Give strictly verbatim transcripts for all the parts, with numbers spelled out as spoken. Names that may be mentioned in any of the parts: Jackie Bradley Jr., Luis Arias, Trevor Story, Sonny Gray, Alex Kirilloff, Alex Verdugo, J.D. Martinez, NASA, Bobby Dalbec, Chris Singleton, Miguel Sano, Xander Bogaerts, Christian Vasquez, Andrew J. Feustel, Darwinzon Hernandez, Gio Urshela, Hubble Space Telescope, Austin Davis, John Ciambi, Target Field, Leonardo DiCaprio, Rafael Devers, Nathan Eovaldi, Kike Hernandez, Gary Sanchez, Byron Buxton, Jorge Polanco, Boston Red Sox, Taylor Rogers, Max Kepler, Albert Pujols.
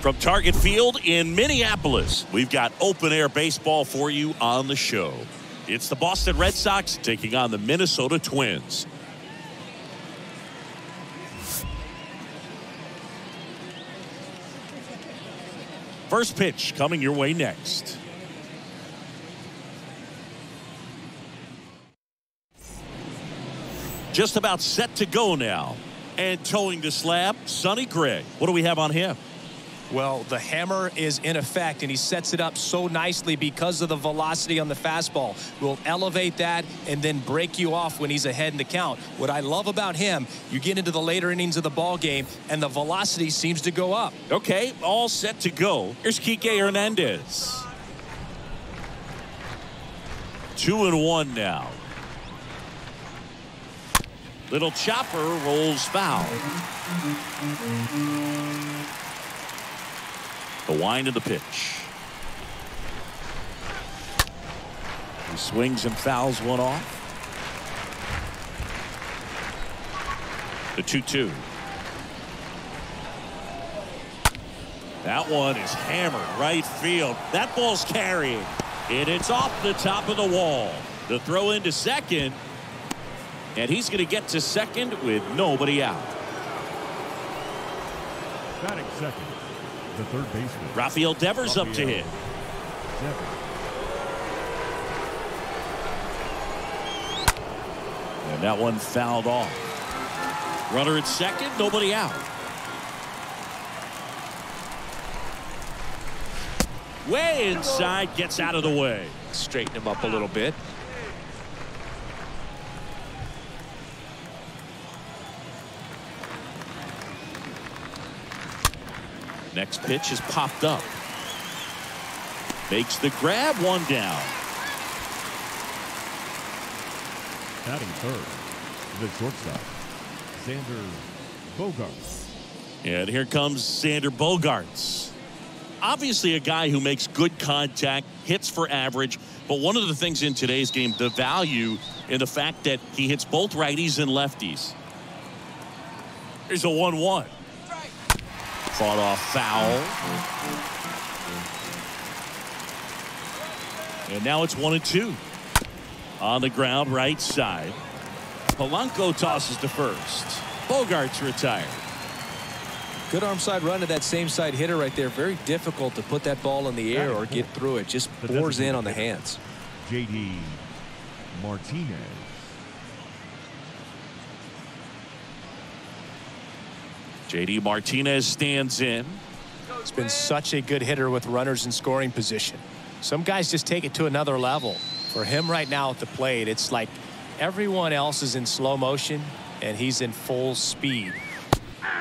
From Target Field in Minneapolis, we've got open air baseball for you on the show. It's the Boston Red Sox taking on the Minnesota Twins. First pitch coming your way next. Just about set to go now. And towing the slab, Sonny Gray. What do we have on him? Well, the hammer is in effect, and he sets it up so nicely because of the velocity on the fastball. Will elevate that and then break you off when he's ahead in the count. What I love about him, you get into the later innings of the ball game, and the velocity seems to go up. Okay, all set to go. Here's Kike Hernandez. Two and one now. Little chopper rolls foul. The wind of the pitch. He swings and fouls one off. The two two. That one is hammered right field. That ball's carrying, and it's off the top of the wall. The throw into second, and he's going to get to second with nobody out. Batting second, the third baseman, Rafael Devers, up to hit. And that one fouled off. Runner at second, nobody out. Way inside, gets out of the way. Straighten him up a little bit. Next pitch is popped up. Makes the grab, one down. Batting third, the shortstop, Xander Bogaerts. And here comes Xander Bogaerts. Obviously a guy who makes good contact, hits for average, but one of the things in today's game, the value in the fact that he hits both righties and lefties. Here's a one one. Fought off foul. And now it's one and two. On the ground, right side. Polanco tosses to first. Bogaerts retired. Good arm side run to that same side hitter right there. Very difficult to put that ball in the air or get through it. Just bores in on the hands. J D. Martinez. J D. Martinez stands in. He's been such a good hitter with runners in scoring position. Some guys just take it to another level. For him right now at the plate, it's like everyone else is in slow motion and he's in full speed.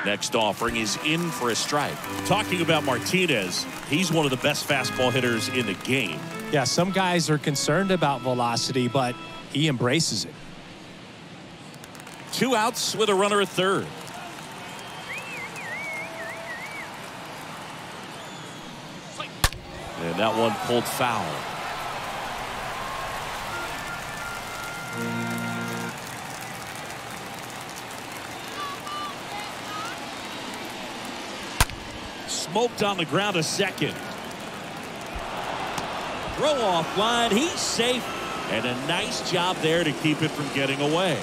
Next offering is in for a strike. Talking about Martinez, he's one of the best fastball hitters in the game. Yeah, some guys are concerned about velocity, but he embraces it. Two outs with a runner at third. And that one pulled foul. Smoked on the ground a second. Throw off line. He's safe. And a nice job there to keep it from getting away.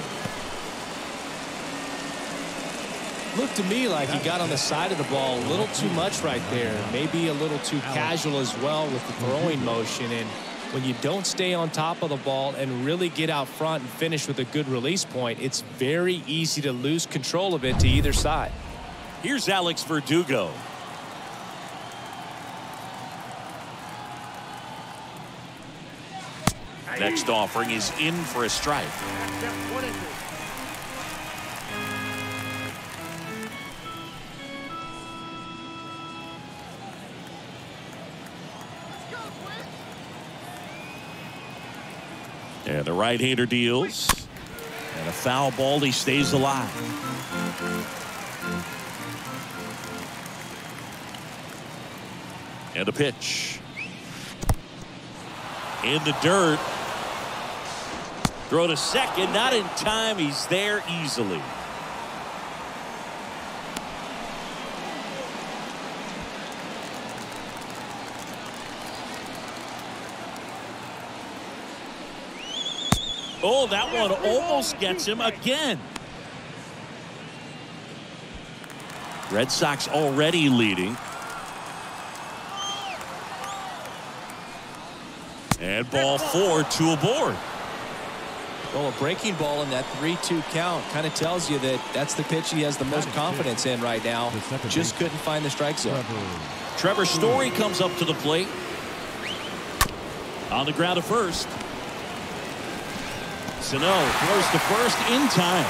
Looked to me like he got on the side of the ball a little too much right there. Maybe a little too casual as well with the throwing motion. And when you don't stay on top of the ball and really get out front and finish with a good release point, it's very easy to lose control of it to either side. Here's Alex Verdugo. Next offering is in for a strike. And the right-hander deals. And a foul ball. He stays alive. And a pitch. In the dirt. Throw to second. Not in time. He's there easily. Oh, that one almost gets him again. Red Sox already leading. And ball four to a board. Well, a breaking ball in that three two count kind of tells you that that's the pitch he has the most confidence in right now. Just couldn't find the strike zone. Trevor Story comes up to the plate. On the ground to first. Sano throws to first in time.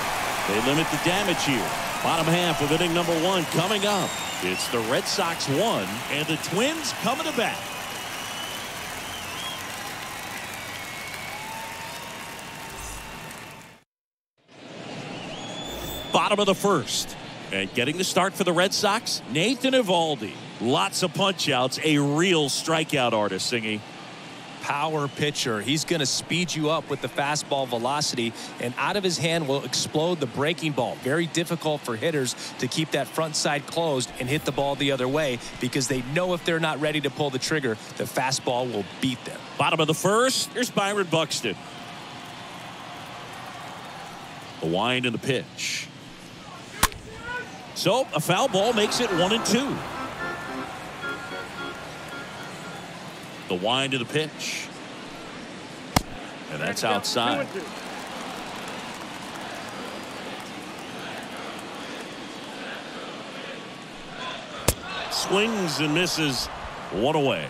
They limit the damage here. Bottom half of inning number one coming up. It's the Red Sox one and the Twins coming to bat. Bottom of the first. And getting the start for the Red Sox, Nathan Eovaldi. Lots of punch outs, a real strikeout artist, Singy. Power pitcher. He's going to speed you up with the fastball velocity, and out of his hand will explode the breaking ball. Very difficult for hitters to keep that front side closed and hit the ball the other way, because they know if they're not ready to pull the trigger, the fastball will beat them. Bottom of the first. Here's Byron Buxton. The wind and the pitch. So a foul ball makes it one and two. The wind of the pitch. And that's outside. Swings and misses. One away.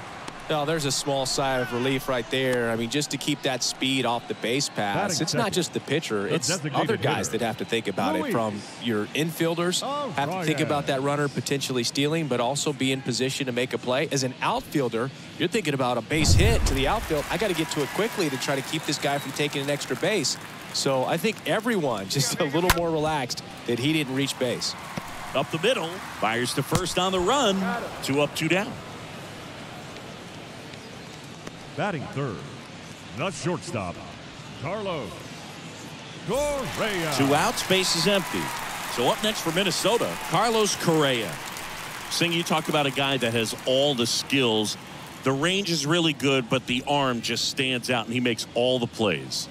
No, there's a small sigh of relief right there. I mean, just to keep that speed off the base pass. It's not just the pitcher. It's other guys that have to think about it, from your infielders have to think about that runner potentially stealing, but also be in position to make a play. As an outfielder, you're thinking about a base hit to the outfield. I got to get to it quickly to try to keep this guy from taking an extra base. So I think everyone just a little more relaxed that he didn't reach base. Up the middle. Fires to first on the run. Two up, two down. Batting third, the shortstop, Carlos Correa. Two outs, base is empty. So up next for Minnesota, Carlos Correa. Singh, you talk about a guy that has all the skills. The range is really good, but the arm just stands out, and he makes all the plays.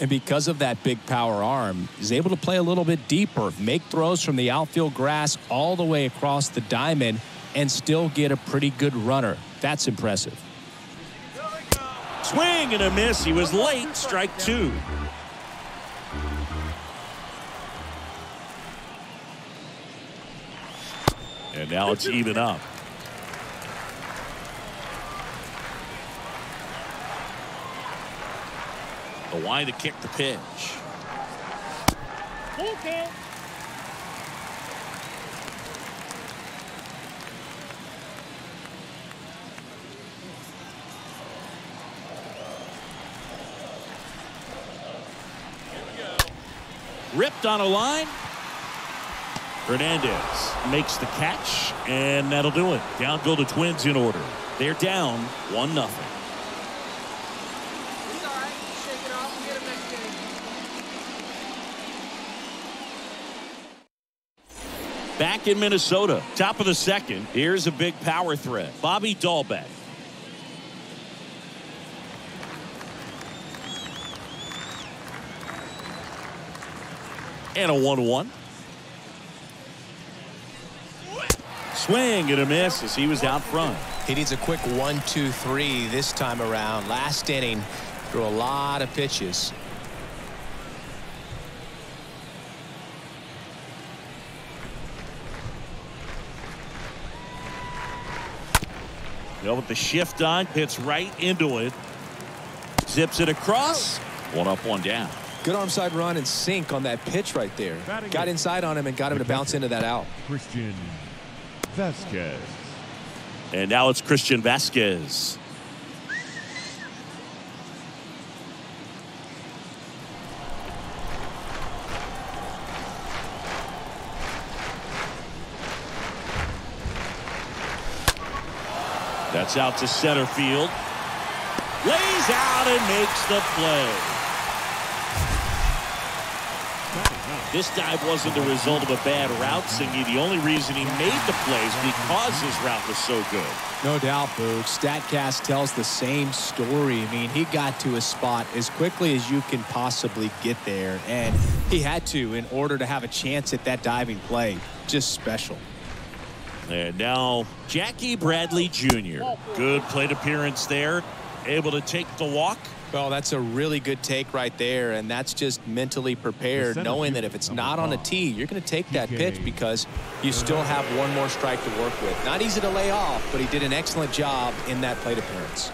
And because of that big power arm, he's able to play a little bit deeper, make throws from the outfield grass all the way across the diamond, and still get a pretty good runner. That's impressive. Swing and a miss. He was late. Strike two. And now it's even up. The wide to kick the pitch. Okay. Ripped on a line. Hernandez makes the catch, and that'll do it. Down go the Twins in order. They're down one nothing. He's all right. Shake it off and get him next game. Back in Minnesota, top of the second. Here's a big power threat. Bobby Dalbec. And a one one. Swing and a miss as he was out front. He needs a quick one, two, three this time around. Last inning, threw a lot of pitches. You know, with the shift on, hits right into it. Zips it across. One up, one down. Good arm side run and sink on that pitch right there. Got inside on him and got him to bounce into that out. Christian Vasquez. And now it's Christian Vasquez. That's out to center field. Lays out and makes the play. This dive wasn't the result of a bad route, Singy. The only reason he made the play is because his route was so good. No doubt, Boog. StatCast tells the same story. I mean, he got to a spot as quickly as you can possibly get there, and he had to in order to have a chance at that diving play. Just special. And now Jackie Bradley Junior Good plate appearance there. Able to take the walk. Well, that's a really good take right there, and that's just mentally prepared, knowing that if it's not on a tee, you're going to take that pitch because you still have one more strike to work with. Not easy to lay off, but he did an excellent job in that plate appearance.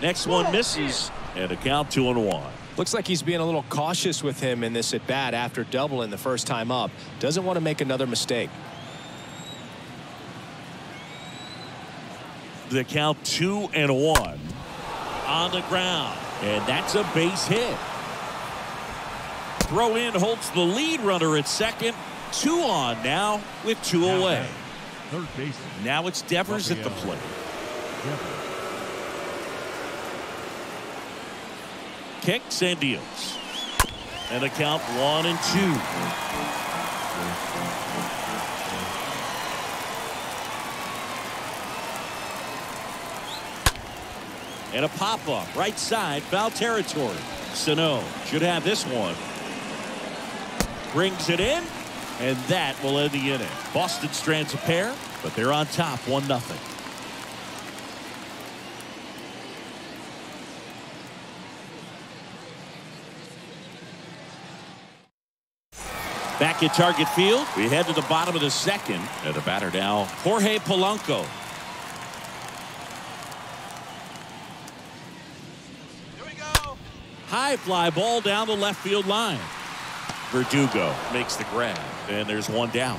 Next one misses, and a count two and one. Looks like he's being a little cautious with him in this at-bat after doubling the first time up. Doesn't want to make another mistake. The count two and one. On the ground, and that's a base hit. Throw in holds the lead runner at second. Two on now with two now away. Third base. Now it's Devers at the plate. Kicks and deals, and a count one and two. And a pop-up right side, foul territory. Sano should have this one. Brings it in, and that will end the inning. Boston strands a pair, but they're on top, one nothing. Back at Target Field, we head to the bottom of the second, and the batter now, Jorge Polanco. High fly ball down the left field line. Verdugo makes the grab, and there's one down.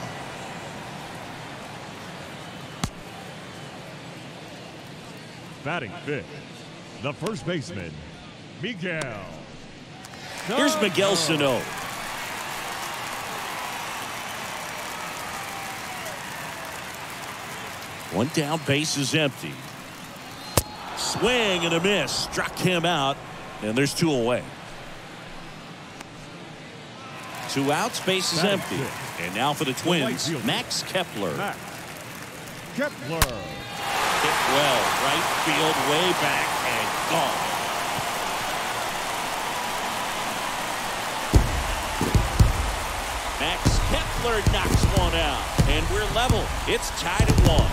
Batting fifth, the first baseman, Miguel. Here's Miguel Sano. One down, base is empty. Swing and a miss, struck him out. And there's two away. Two outs, base is empty. And now for the Twins, Max Kepler. Max Kepler. Hit well, right field, way back, and gone. Max Kepler knocks one out, and we're level. It's tied at one.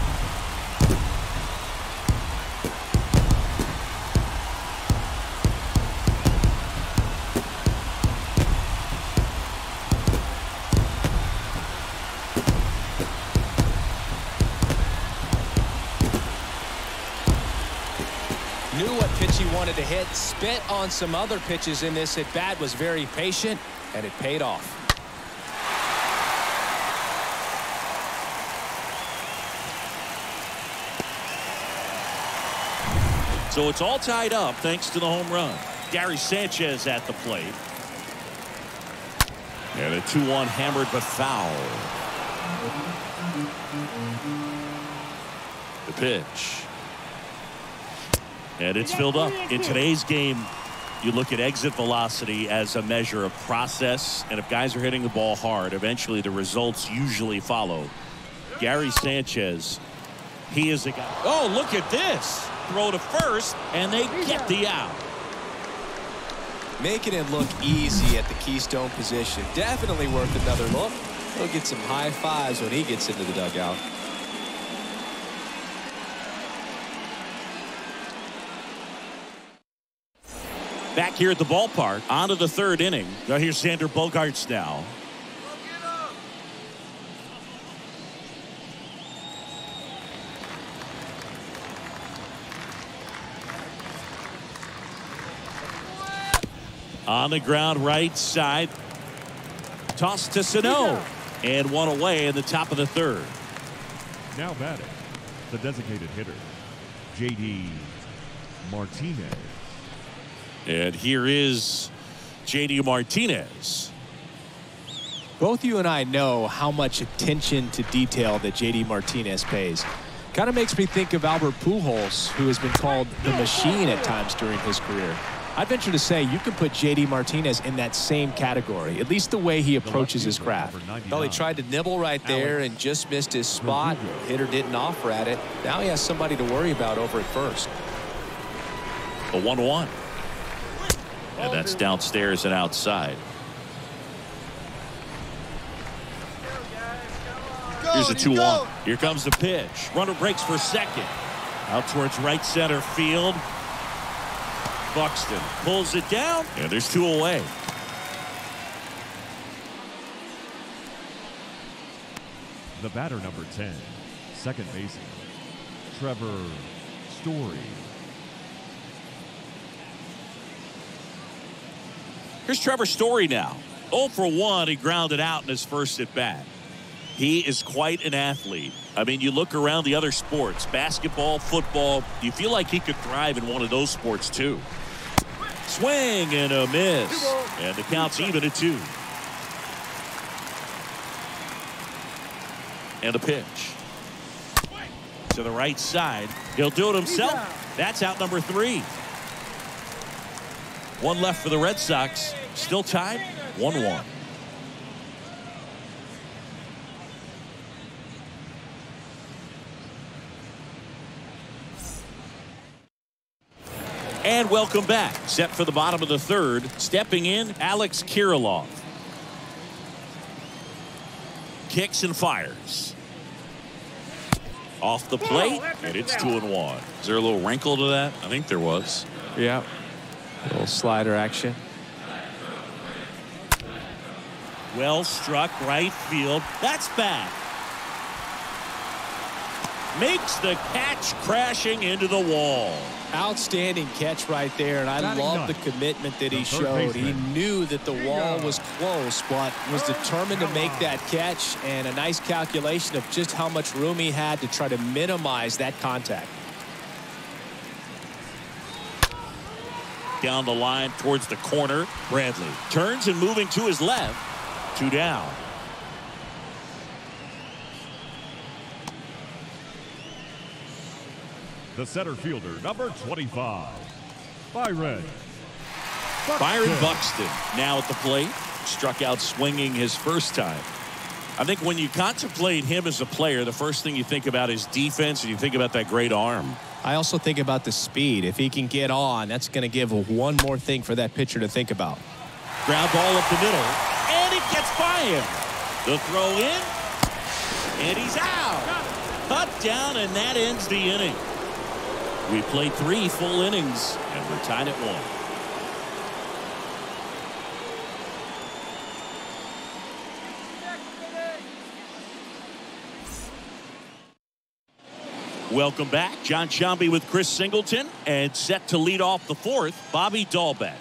Wanted to hit, spit on some other pitches in this at bat, was very patient, and it paid off. So it's all tied up thanks to the home run. Gary Sanchez at the plate. And a two one hammered but foul. The pitch. And it's filled up. In today's game, you look at exit velocity as a measure of process, and if guys are hitting the ball hard, eventually the results usually follow. Gary Sanchez, he is a guy. Oh, look at this. Throw to first, and they get the out. Making it look easy at the keystone position. Definitely worth another look. He'll get some high fives when he gets into the dugout. Back here at the ballpark, on to the third inning. Now here's Xander Bogaerts now. On the ground, right side. Toss to Sano, and one away in the top of the third. Now batting, the designated hitter, J D. Martinez. And here is J D. Martinez. Both you and I know how much attention to detail that J D. Martinez pays. Kind of makes me think of Albert Pujols, who has been called the machine at times during his career. I venture to say you can put J D. Martinez in that same category, at least the way he approaches his craft. Well, he tried to nibble right there and just missed his spot. Hitter didn't offer at it. Now he has somebody to worry about over at first. A one one. And that's downstairs and outside. Here's a two one. Here comes the pitch. Runner breaks for second. Out towards right center field. Buxton pulls it down. And yeah, there's two away. The batter, number ten, second baseman, Trevor Story. Here's Trevor Story now. oh for one. He grounded out in his first at bat. He is quite an athlete. I mean, you look around the other sports, basketball, football, you feel like he could thrive in one of those sports too. Swing and a miss. And the count's even at two. And a pitch. To the right side. He'll do it himself. That's out number three. One left for the Red Sox. Still tied. one one. And welcome back. Set for the bottom of the third. Stepping in, Alex Kirilloff. Kicks and fires. Off the plate, and it's two and one. Is there a little wrinkle to that? I think there was. Yeah. A little slider action. Well struck right field. That's back. Makes the catch, crashing into the wall. Outstanding catch right there, and I love the commitment that he showed. He knew that the wall was close, but was determined to make that catch, and a nice calculation of just how much room he had to try to minimize that contact. Down the line towards the corner. Bradley turns and moving to his left. Two down. The center fielder, number twenty-five, Byron Buxton. Byron Buxton now at the plate. Struck out swinging his first time. I think when you contemplate him as a player, the first thing you think about is defense, and you think about that great arm. I also think about the speed. If he can get on, that's going to give one more thing for that pitcher to think about. Ground ball up the middle, and it gets by him. The throw in, and he's out. Cut down, and that ends the inning. We played three full innings, and we're tied at one. Welcome back. John Ciambi with Chris Singleton, and set to lead off the fourth, Bobby Dalbec.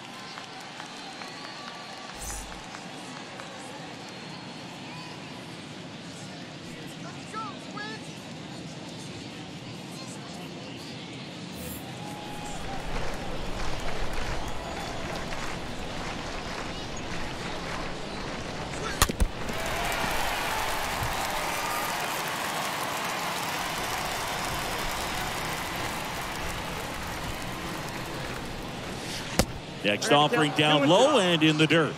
Next offering down low and in the dirt.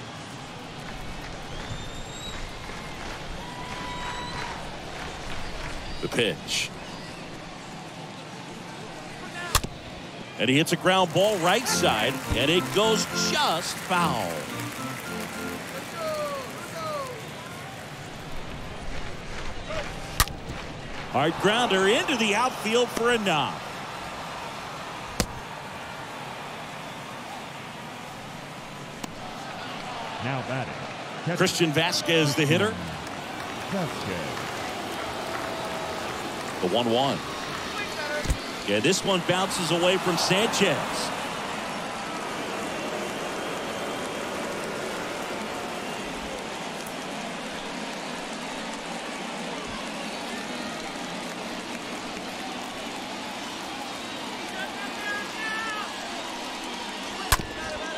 The pitch. And he hits a ground ball right side, and it goes just foul. Hard grounder into the outfield for a knock. Now batting, Christian Vasquez, the hitter. Vasquez. The one one. Yeah, this one bounces away from Sanchez.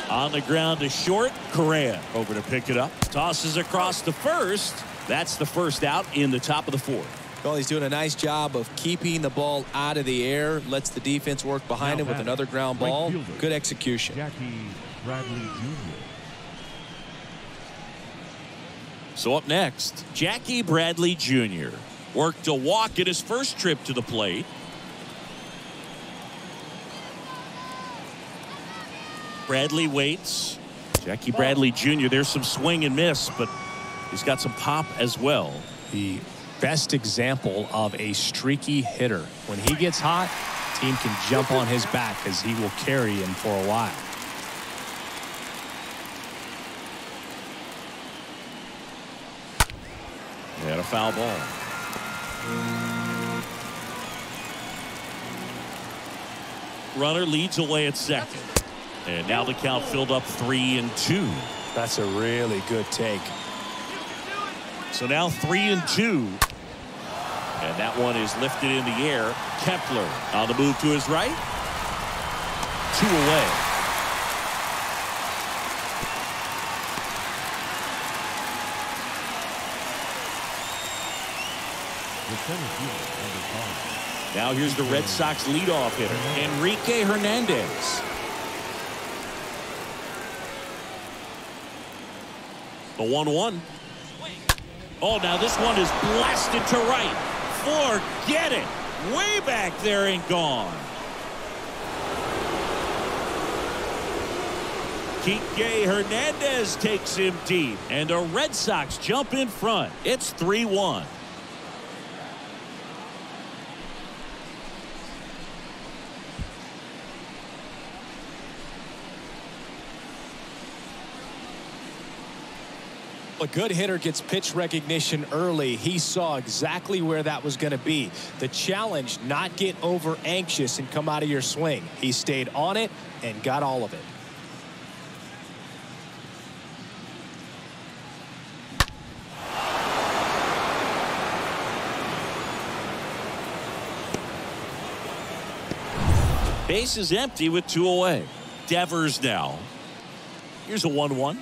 On the ground to short. Correa over to pick it up. Tosses across the first. That's the first out in the top of the fourth. Well, he's doing a nice job of keeping the ball out of the air. Lets the defense work behind now him with another ground ball. Right fielder, good execution. Jackie Bradley Junior So up next, Jackie Bradley Junior worked a walk in his first trip to the plate. Bradley waits. Jackie Bradley Junior, there's some swing and miss, but he's got some pop as well. The best example of a streaky hitter. When he gets hot, team can jump on his back because he will carry him for a while. They had a foul ball. Runner leads away at second. And now the count filled up three and two. That's a really good take. So now three and two. And that one is lifted in the air. Kepler on the move to his right. Two away. Now here's the Red Sox leadoff hitter, Enrique Hernandez. The one one. Oh, now this one is blasted to right. Forget it. Way back there and gone. Kike Hernandez takes him deep, and the Red Sox jump in front. It's three one. A good hitter gets pitch recognition early. He saw exactly where that was going to be. The challenge, not get over anxious and come out of your swing. He stayed on it and got all of it. Base is empty with two away. Devers now. Here's a one one.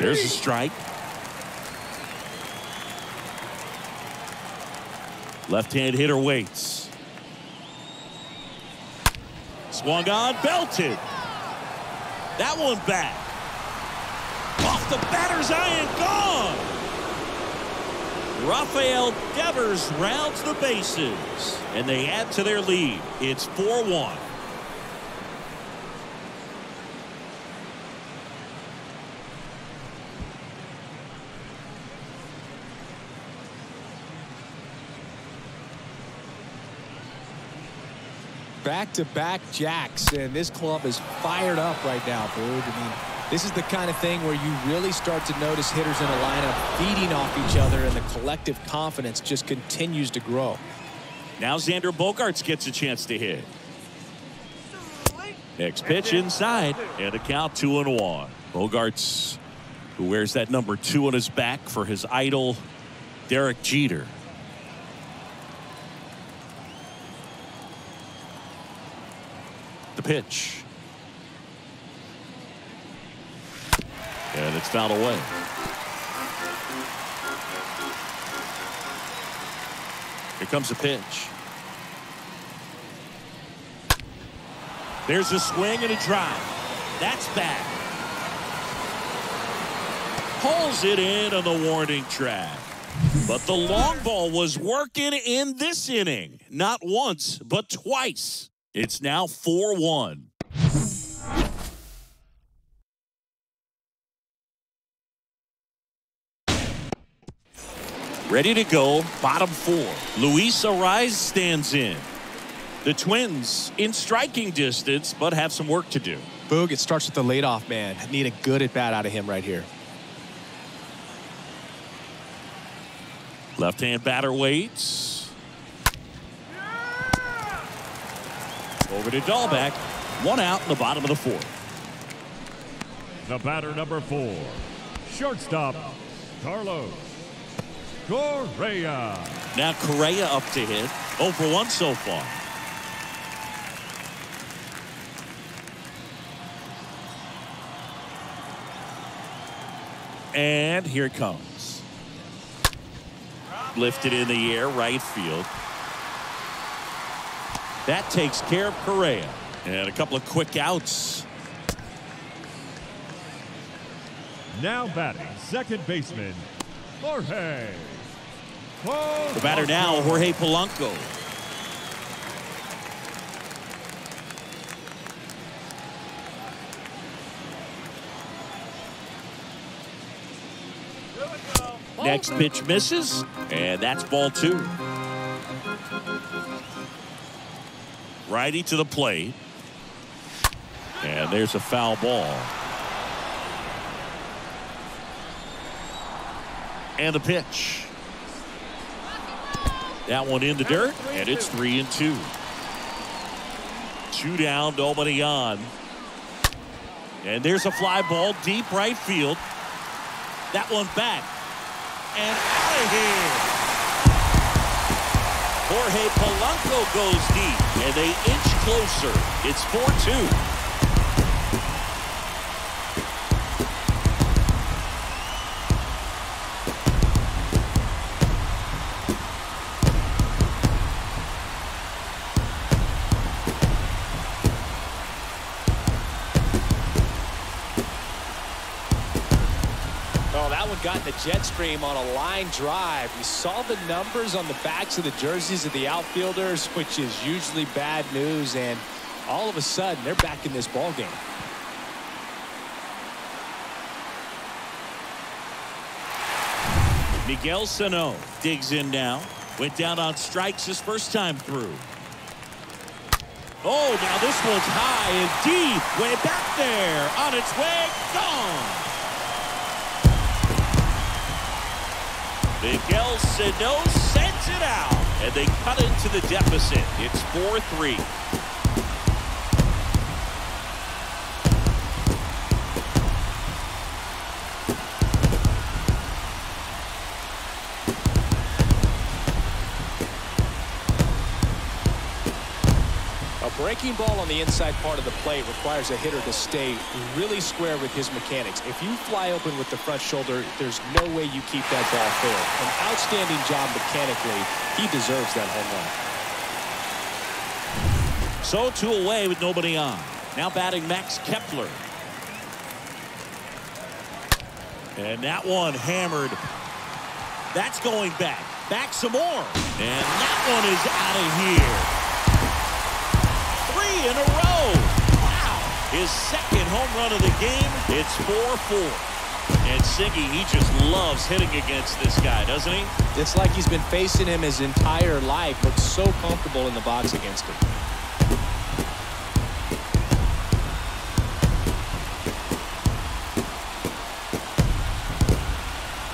There's a strike. Left-hand hitter waits. Swung on, belted. That one back. Off the batter's eye and gone. Rafael Devers rounds the bases, and they add to their lead. It's four one. Back-to-back jacks, and this club is fired up right now, dude. I mean, this is the kind of thing where you really start to notice hitters in a lineup feeding off each other, and the collective confidence just continues to grow. Now Xander Bogaerts gets a chance to hit. Next pitch inside, and a count two and one. Bogaerts, who wears that number two on his back for his idol, Derek Jeter. The pitch. And it's fouled away. Here comes the pitch. There's a swing and a drive. That's back. Pulls it in on the warning track. But the long ball was working in this inning. Not once, but twice. It's now four one. Ready to go, bottom four. Luis Arias stands in. The Twins in striking distance, but have some work to do. Boog, it starts with the leadoff man. Need a good at-bat out of him right here. Left-hand batter waits. Over to Dalbec. One out in the bottom of the fourth. The batter, number four, shortstop Carlos Correa. Now Correa up to hit. oh for one so far. And here it comes. Lifted in the air, right field. That takes care of Correa. And a couple of quick outs. Now batting, second baseman, Jorge. The batter now, Jorge Polanco. Next pitch misses, and that's ball two. Righty to the plate. And there's a foul ball. And the pitch. That one in the dirt, and it's three and two. Two down, nobody on. And there's a fly ball deep right field. That one back. And out of here. Jorge Polanco goes deep, and they inch closer. It's four two. Got the jet stream on a line drive. We saw the numbers on the backs of the jerseys of the outfielders, which is usually bad news, and all of a sudden they're back in this ball game. Miguel Sano digs in now. Went down on strikes his first time through. Oh, now this one's high and deep, way back there, on its way, gone. Miguel Sano sends it out, and they cut into the deficit. It's four three. A breaking ball on the inside part of the plate requires a hitter to stay really square with his mechanics. If you fly open with the front shoulder, there's no way you keep that ball fair. An outstanding job mechanically. He deserves that home run. So two away with nobody on. Now batting Max Kepler. And that one hammered. That's going back. Back some more. And that one is out of here. In a row. Wow. His second home run of the game. It's four four. And Siggy, he just loves hitting against this guy, doesn't he? It's like he's been facing him his entire life, but so comfortable in the box against him.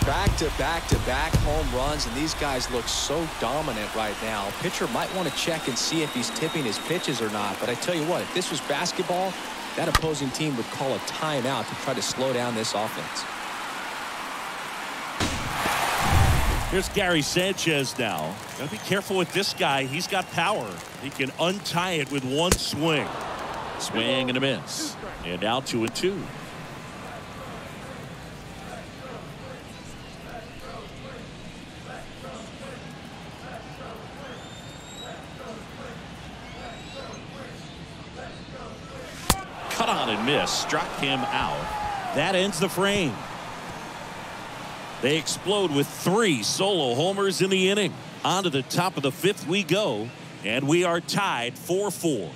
Back to back to back home runs, and these guys look so dominant right now. Pitcher might want to check and see if he's tipping his pitches or not, but I tell you what, if this was basketball, that opposing team would call a timeout to try to slow down this offense. Here's Gary Sanchez now. Gotta be careful with this guy. He's got power. He can untie it with one swing. Swing and a miss. And now two and two. And miss, struck him out. That ends the frame. They explode with three solo homers in the inning. On to the top of the fifth we go, and we are tied four four.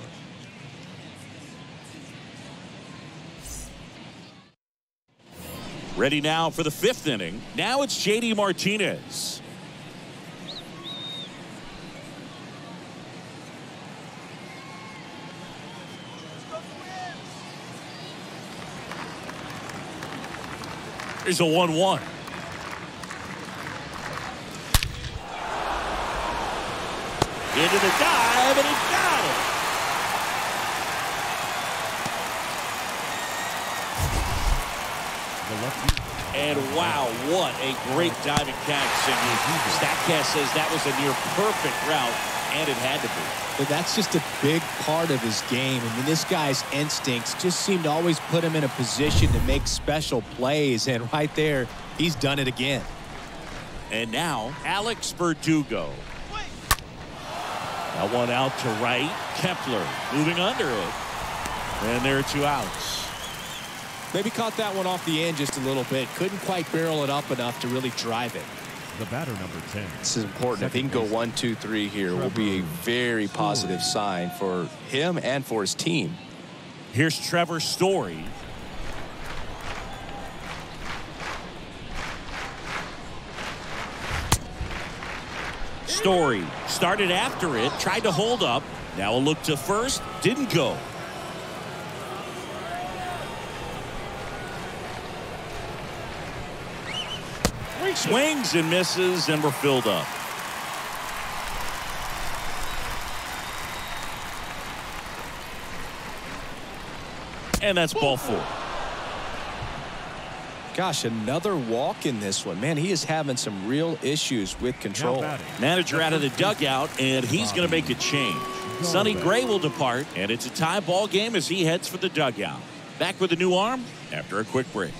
Ready now for the fifth inning. Now it's J D Martinez. Here's a one one. Into the dive, and he got it. the left. And wow, what a great diving catch. And Statcast says that was a near perfect route, and it had to be. But that's just a big part of his game. I mean, this guy's instincts just seem to always put him in a position to make special plays. And right there, he's done it again. And now, Alex Verdugo. That one out to right. Kepler moving under it. And there are two outs. Maybe caught that one off the end just a little bit. Couldn't quite barrel it up enough to really drive it. The batter, number ten. This is important. If he can go one, two, three here, will be a very positive sign for him and for his team. Here's Trevor Story. Story started after it, tried to hold up. Now a look to first, didn't go. Swings and misses, and we're filled up. And that's ball four. Gosh, another walk in this one. Man, he is having some real issues with control. Manager out of the dugout, and he's going to make a change. Sonny Gray will depart, and it's a tie ball game as he heads for the dugout. Back with a new arm after a quick break.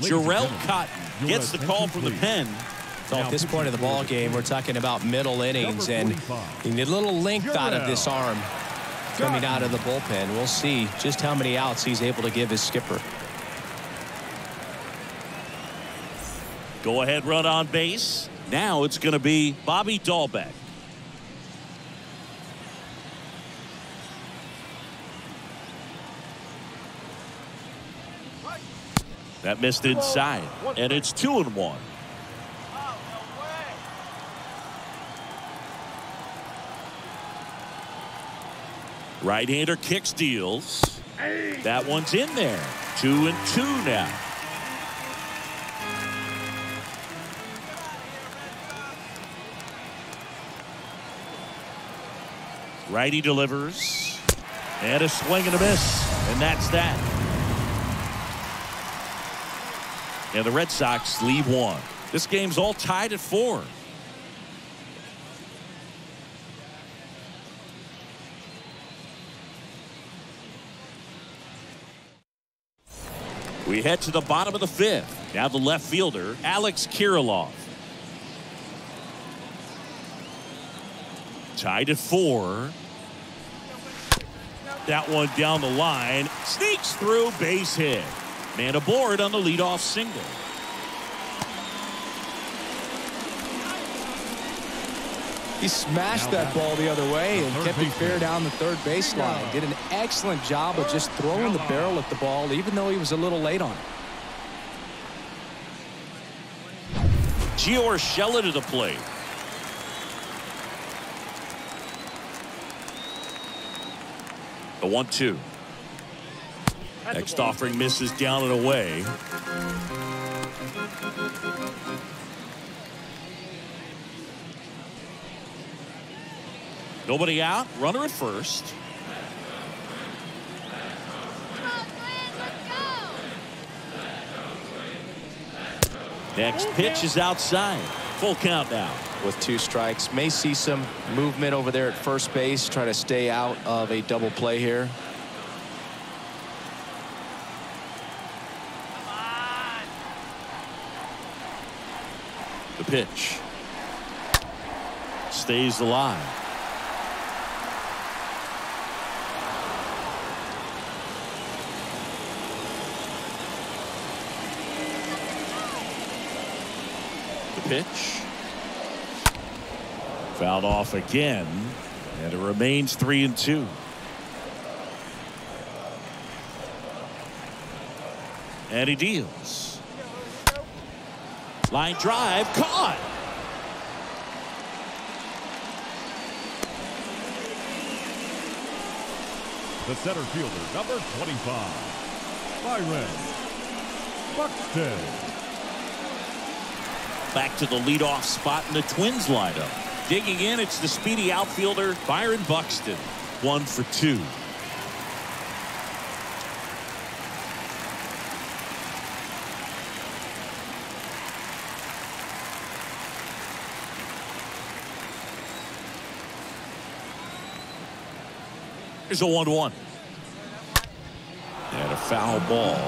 Jarrell Cotton gets the call from the pen. So at this point of the ball game, we're talking about middle innings and a little length out of this arm coming out of the bullpen. We'll see just how many outs he's able to give his skipper. Go ahead, run on base. Now it's going to be Bobby Dalbec. That missed inside, and it's two and one. Right-hander kicks, deals. That one's in there. Two and two now. Righty delivers, and a swing and a miss, and that's that. And the Red Sox lead one. This game's all tied at four. We head to the bottom of the fifth. Now the left fielder, Alex Kirilloff. Tied at four. That one down the line. Sneaks through, base hit. Man aboard on the leadoff single. He smashed that ball the other way and kept it fair down the third baseline. Did an excellent job of just throwing the barrel at the ball, even though he was a little late on it. Gio Urshela to the plate. The one two. Next offering misses down and away. Nobody out. Runner at first. Next pitch is outside. Full count now. With two strikes, may see some movement over there at first base. Try to stay out of a double play here. The pitch stays alive. The pitch fouled off again, and it remains three and two. And he deals. Line drive, caught. The center fielder, number twenty-five, Byron Buxton. Back to the leadoff spot in the Twins lineup. Digging in, it's the speedy outfielder Byron Buxton, one for two. Here's a one one. And a foul ball.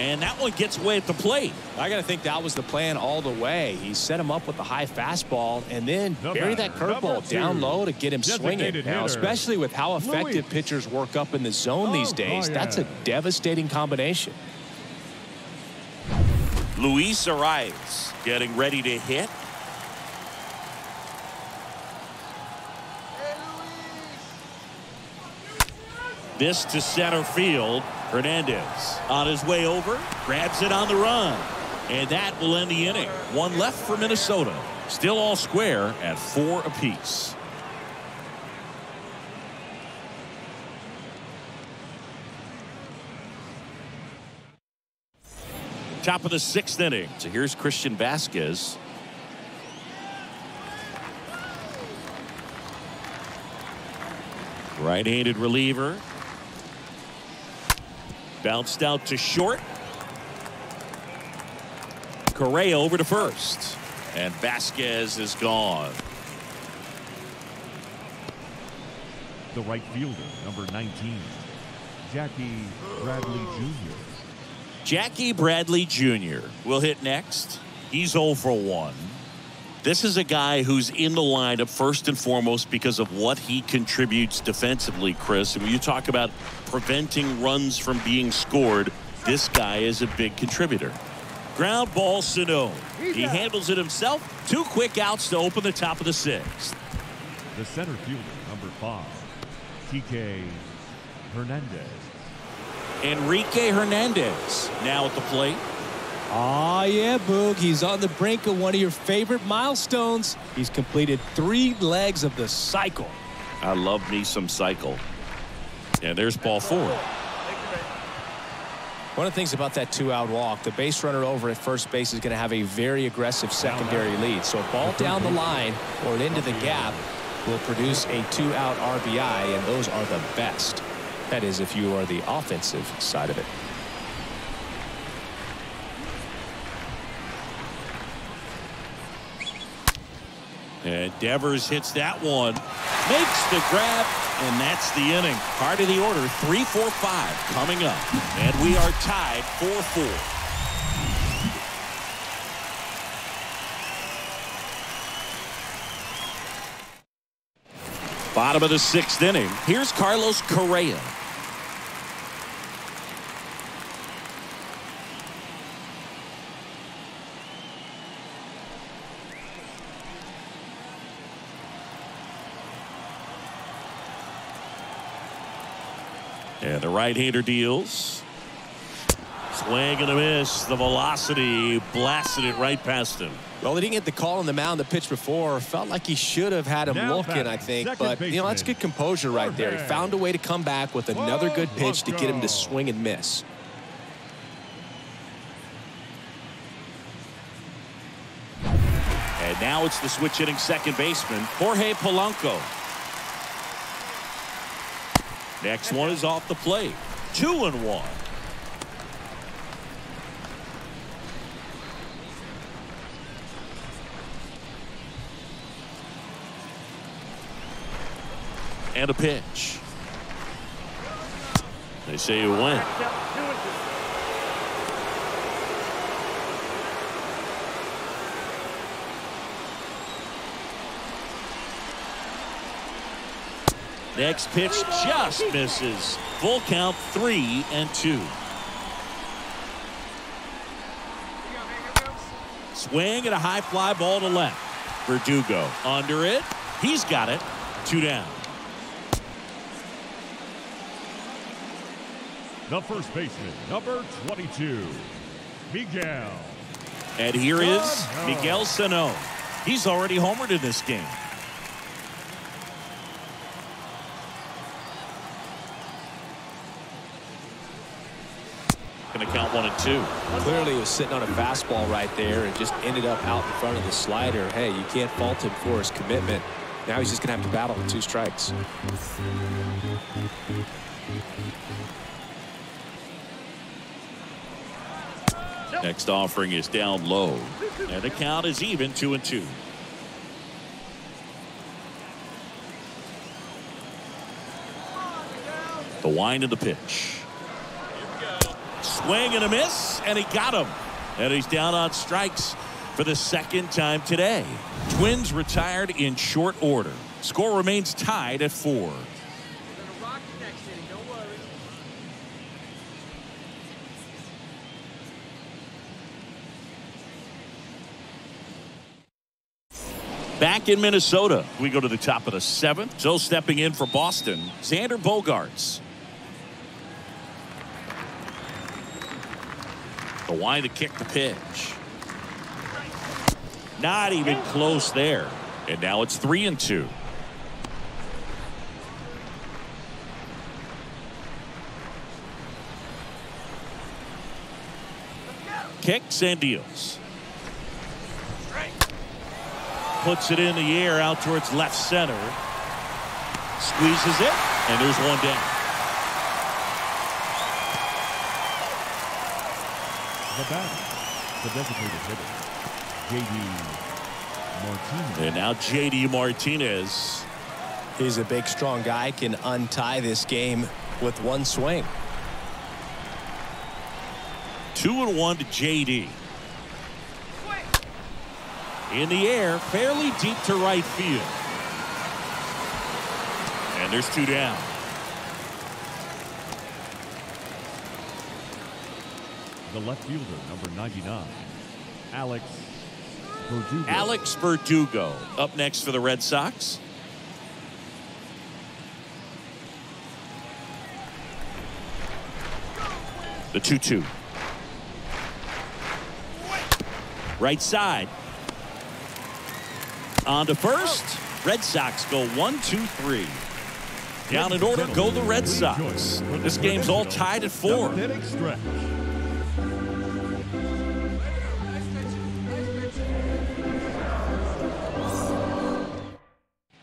And that one gets away at the plate. I got to think that was the plan all the way. He set him up with the high fastball and then bury that curveball down low to get him swinging. Now, especially with how effective pitchers work up in the zone these days, that's a devastating combination. Luis Arias getting ready to hit. This to center field. Hernandez on his way over, grabs it on the run, and that will end the inning. One left for Minnesota. Still all square at four apiece. Top of the sixth inning. So here's Christian Vasquez. Right-handed reliever. Bounced out to short. Correa over to first. And Vasquez is gone. The right fielder, number nineteen, Jackie Bradley Junior Jackie Bradley Junior will hit next. He's oh for one. This is a guy who's in the lineup first and foremost because of what he contributes defensively, Chris. And when you talk about preventing runs from being scored, this guy is a big contributor. Ground ball, Sano. He handles it himself. Two quick outs to open the top of the sixth. The center fielder, number five, Kike Hernandez. Enrique Hernandez now at the plate. Oh, yeah, Boog. He's on the brink of one of your favorite milestones. He's completed three legs of the cycle. I love me some cycle. And there's ball four. One of the things about that two-out walk, the base runner over at first base is going to have a very aggressive secondary lead. So a ball down the line or into the gap will produce a two-out R B I, and those are the best. That is if you are the offensive side of it. And Devers hits that one, makes the grab, and that's the inning. Part of the order, three four five coming up. And we are tied four four. Bottom of the sixth inning. Here's Carlos Correa. And the right-hander deals. Swing and a miss. The velocity blasted it right past him. Well, he didn't get the call on the mound the pitch before. Felt like he should have had him now looking, I think. But, baseman. You know, that's good composure right there. He found a way to come back with another Whoa, good pitch to go. Get him to swing and miss. And now it's the switch hitting second baseman, Jorge Polanco. Next one is off the plate. Two and one. And a pitch. They say you win. Next pitch just misses. Full count, three and two. Swing and a high fly ball to left. Verdugo under it. He's got it. Two down. The first baseman, number twenty-two, Miguel. And here is Miguel Sano. He's already homered in this game. Going to count one and two. Clearly was sitting on a fastball right there and just ended up out in front of the slider. Hey, you can't fault him for his commitment. Now he's just going to have to battle with two strikes. Next offering is down low. And the count is even, two and two. The wind of the pitch. Swing and a miss, and he got him. And he's down on strikes for the second time today. Twins retired in short order. Score remains tied at four. Back in Minnesota, we go to the top of the seventh. So stepping in for Boston, Xander Bogaerts. The wind to kick, the pitch. Not even close there. And now it's three and two. Kicks and deals. Puts it in the air out towards left center. Squeezes it, and there's one down. The batter, the designated hitter, J D Martinez. And now J D Martinez. He's a big, strong guy, can untie this game with one swing. Two and one to J D. In the air, fairly deep to right field. And there's two down. The left fielder, number ninety-nine, Alex Verdugo. Alex Verdugo up next for the Red Sox. The two two. Right side. On to first. Red Sox go one, two, three. Down in order go the Red Sox. This game's all tied at four.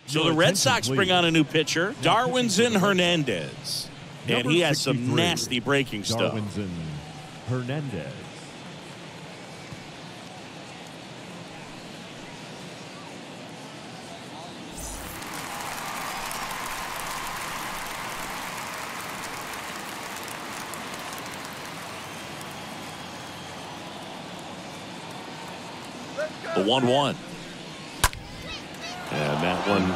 So the Red Sox bring on a new pitcher, Darwinzon Hernandez. And he has some nasty breaking stuff. Darwinzon Hernandez. The one one. And that one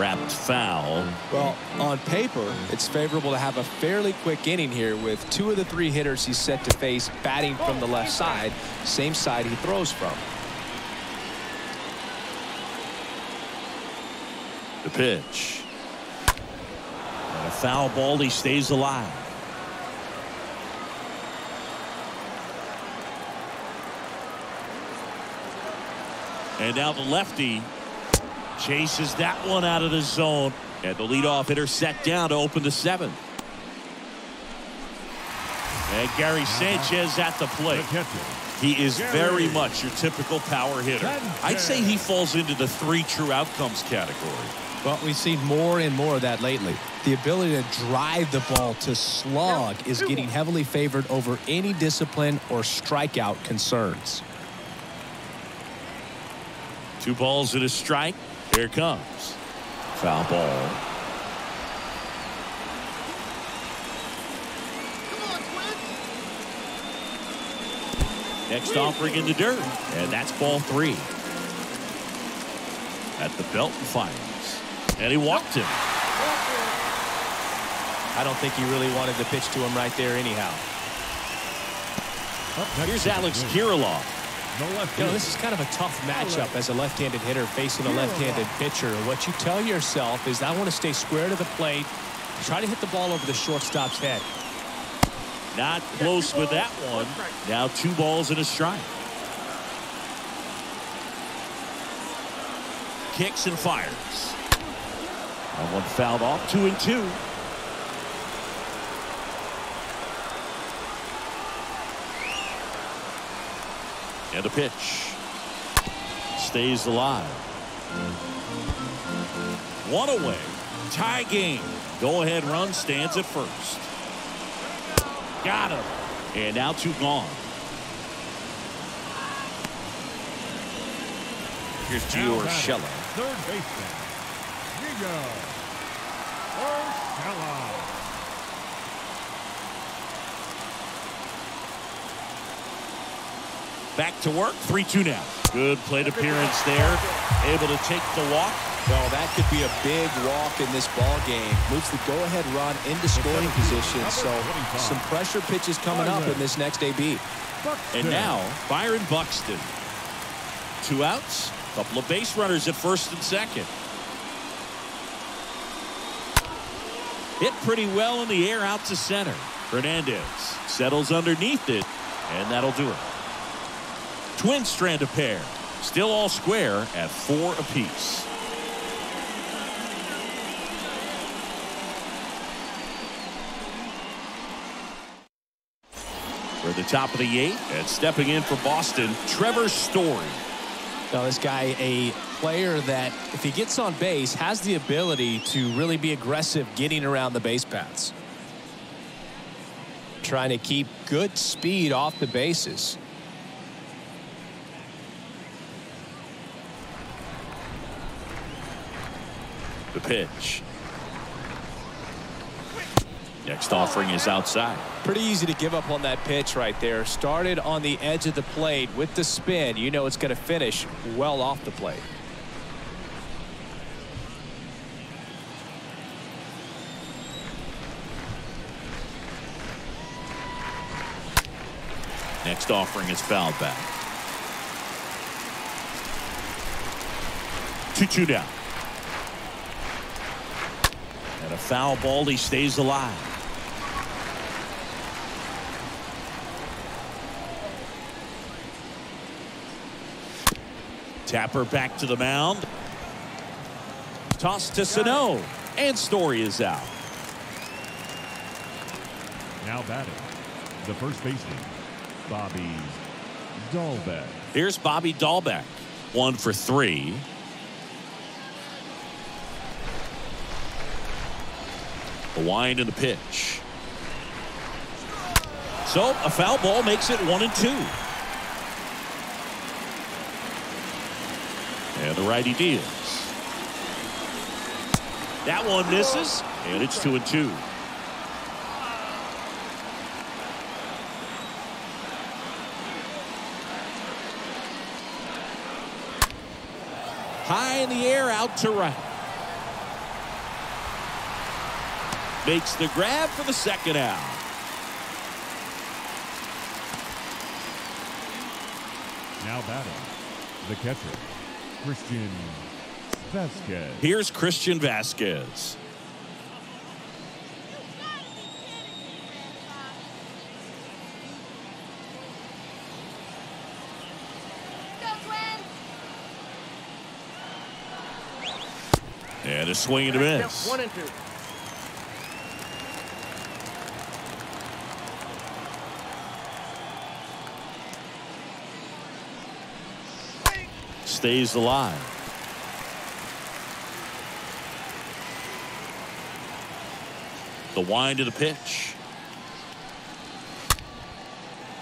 wrapped foul. Well, on paper, it's favorable to have a fairly quick inning here with two of the three hitters he's set to face batting from the left side, same side he throws from. The pitch. And a foul ball, he stays alive. And now the lefty chases that one out of the zone. And the leadoff hitter set down to open the seventh. And Gary Sanchez at the plate. He is very much your typical power hitter. I'd say he falls into the three true outcomes category. Well, we've seen more and more of that lately. The ability to drive the ball to slog is getting heavily favored over any discipline or strikeout concerns. Two balls and a strike. Here it comes. Foul ball. Come on, Twins. Next offering in the dirt. And that's ball three. At the belt and fires. And he walked him. I don't think he really wanted the pitch to him right there anyhow. Here's Alex Kirilloff. You know, this is kind of a tough matchup as a left-handed hitter facing a left-handed pitcher. What you tell yourself is, I want to stay square to the plate, try to hit the ball over the shortstop's head. Not close with that one. Now two balls and a strike. Kicks and fires. That one fouled off. Two and two. And a pitch. Stays alive. One away. Tie game. Go ahead run stands at first. Got him. And now two gone. Here's Gio Urshela. Third baseman, Gio Urshela. Back to work. three two now. Good plate appearance there. Able to take the walk. Well, that could be a big walk in this ball game. Moves the go-ahead run into scoring position. So some pressure pitches coming up in this next A B. And now Byron Buxton. Two outs. Couple of base runners at first and second. Hit pretty well in the air out to center. Hernandez settles underneath it, and that'll do it. Twins strand a pair. Still all square at four apiece. We're at the top of the eighth, and stepping in for Boston, Trevor Story. Now, this guy, a player that if he gets on base, has the ability to really be aggressive getting around the base paths. Trying to keep good speed off the bases. The pitch. Next offering is outside. Pretty easy to give up on that pitch right there. Started on the edge of the plate with the spin. You know it's going to finish well off the plate. Next offering is fouled back. two two down. And a foul ball. He stays alive. Tapper back to the mound. Toss to Sano, and Story is out. Now batting, the first baseman, Bobby Dalbec. Here's Bobby Dalbec, one for three. The wind and the pitch. So a foul ball makes it one and two. And the righty deals. That one misses, and it's two and two. High in the air, out to right. Makes the grab for the second out. Now batting, the catcher, Christian Vasquez. Here's Christian Vasquez. And a swing and a miss. One and two. Stays alive. The wind of the pitch.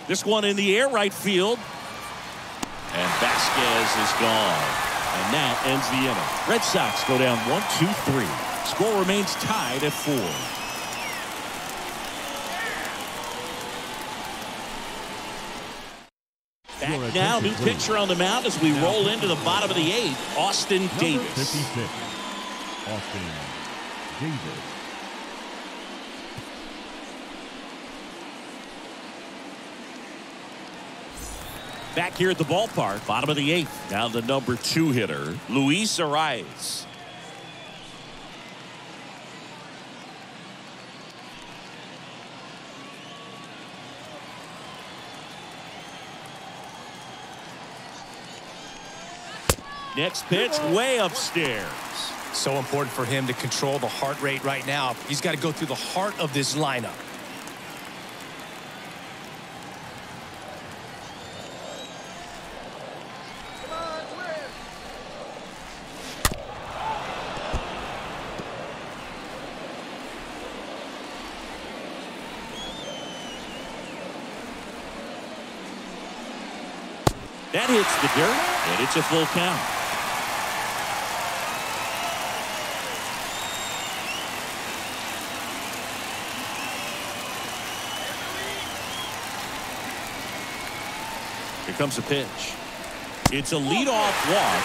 This one in the air, right field. And Vasquez is gone. And that ends the inning. Red Sox go down one, two, three. Score remains tied at four. Back now, new pitcher on the mound as we roll into the bottom of the eighth, Austin Davis. fifty-six, Austin Davis. Back here at the ballpark, bottom of the eighth. Now the number two hitter, Luis Arias. Next pitch, way upstairs. So important for him to control the heart rate right now. He's got to go through the heart of this lineup. That hits the dirt, and it's a full count. Here comes a pitch. It's a leadoff walk,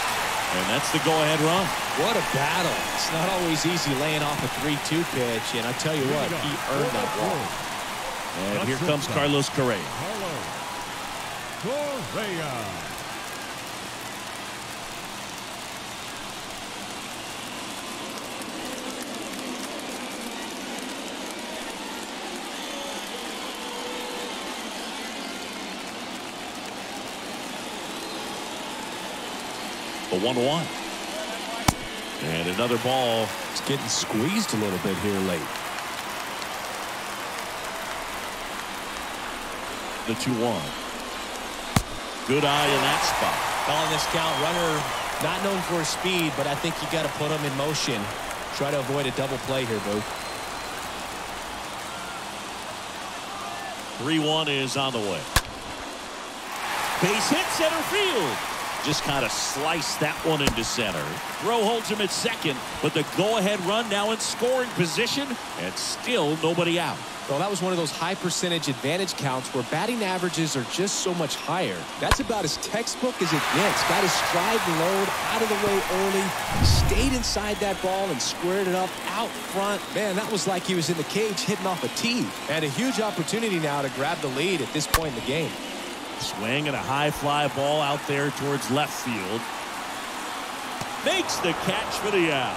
and that's the go-ahead run. What a battle. It's not always easy laying off a three two pitch, and I tell you what, he earned that walk. And here comes Carlos Correa. Correa. The one one. And another ball. It's getting squeezed a little bit here late. The two one. Good eye in that spot. Calling this count, runner not known for his speed, but I think you got to put him in motion. Try to avoid a double play here, Boo. three one is on the way. Base hit center field. Just kind of sliced that one into center. Throw holds him at second, but the go-ahead run now in scoring position, and still nobody out. Well, that was one of those high percentage advantage counts where batting averages are just so much higher. That's about as textbook as it gets. Got his stride and load out of the way early, stayed inside that ball and squared it up out front. Man, that was like he was in the cage hitting off a tee. And a huge opportunity now to grab the lead at this point in the game. Swing and a high fly ball out there towards left field. Makes the catch for the out.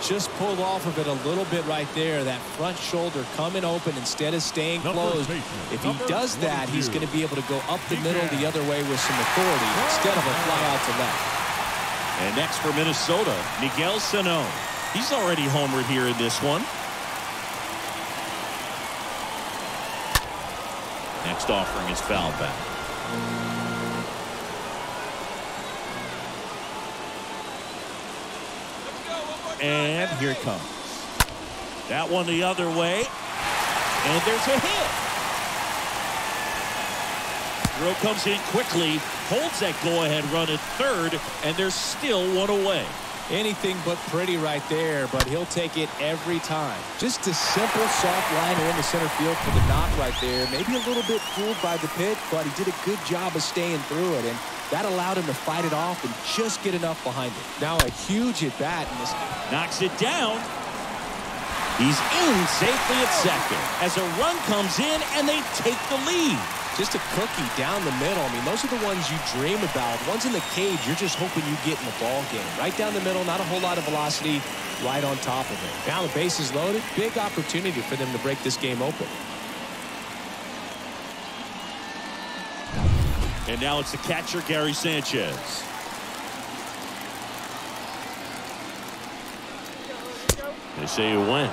Just pulled off of it a little bit right there. That front shoulder coming open instead of staying closed. If he does that, he's going to be able to go up the middle the other way with some authority instead of a fly out to left. And next for Minnesota, Miguel Sano. He's already homered here in this one. Next offering is foul back. And here it comes. That one the other way. And there's a hit. Throw comes in quickly. Holds that go-ahead run at third. And there's still one away. Anything but pretty right there. But he'll take it every time. Just a simple soft liner in the center field for the knock right there. Maybe a little bit fooled by the pitch. But he did a good job of staying through it. And that allowed him to fight it off and just get enough behind it. Now a huge at-bat in this game. Knocks it down. He's in safely at second as a run comes in and they take the lead. Just a cookie down the middle. I mean, those are the ones you dream about. Ones in the cage, you're just hoping you get in the ball game. Right down the middle, not a whole lot of velocity, right on top of it. Now the base is loaded. Big opportunity for them to break this game open. And now it's the catcher, Gary Sanchez. They say he went.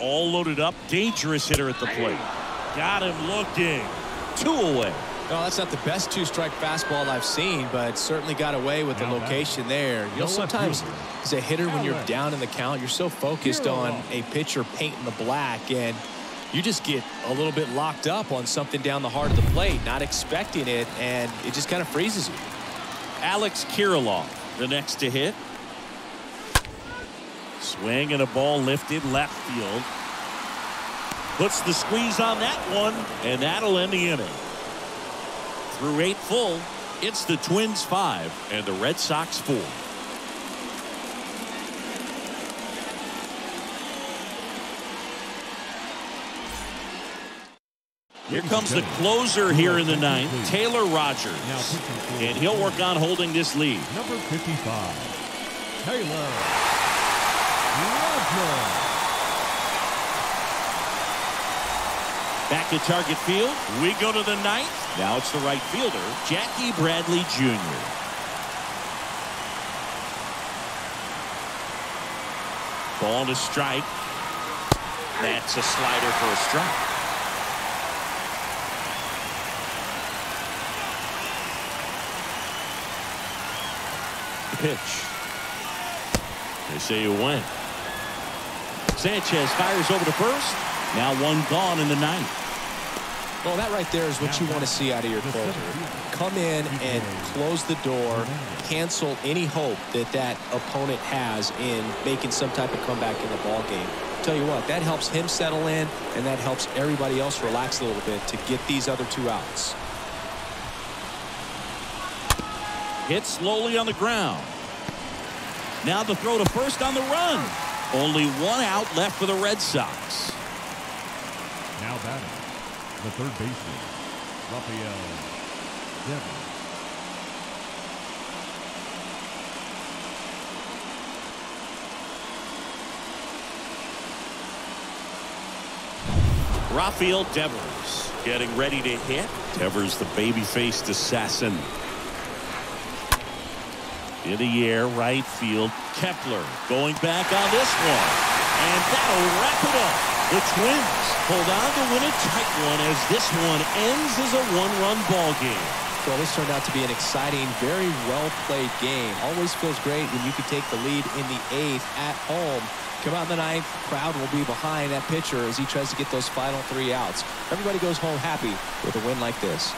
All loaded up, dangerous hitter at the plate. Got him looking. Two away. Well, that's not the best two-strike fastball I've seen, but certainly got away with the location there. You know, sometimes as a hitter, when you're down in the count, you're so focused on a pitcher painting the black, and you just get a little bit locked up on something down the heart of the plate, not expecting it, and it just kind of freezes you. Alex Kirilloff, the next to hit. Swing and a ball lifted left field. Puts the squeeze on that one, and that'll end the inning. Through eight full, it's the Twins five and the Red Sox four. Here comes the closer here in the ninth, Taylor Rogers, and he'll work on holding this lead. Number fifty-five, Taylor Rogers. Back to Target Field. We go to the ninth. Now it's the right fielder, Jackie Bradley Junior Ball to strike. That's a slider for a strike. pitch. They say you win. Sanchez fires over to first. Now one gone in the ninth. Well, that right there is what you want to see out of your closer. Come in and close the door, cancel any hope that that opponent has in making some type of comeback in the ball game. Tell you what, that helps him settle in, and that helps everybody else relax a little bit to get these other two outs. Hit slowly on the ground. Now the throw to first on the run. Only one out left for the Red Sox. Now batting, the third baseman, Rafael Devers. Rafael Devers getting ready to hit. Devers, the baby-faced assassin. In the air, right field. Kepler going back on this one. And that'll wrap it up. The Twins hold on to win a tight one as this one ends as a one-run ball game. Well, this turned out to be an exciting, very well-played game. Always feels great when you can take the lead in the eighth at home. Come out in the ninth, crowd will be behind that pitcher as he tries to get those final three outs. Everybody goes home happy with a win like this.